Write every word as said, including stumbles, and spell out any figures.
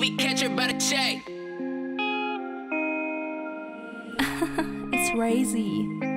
movie catcher by the check. It's crazy.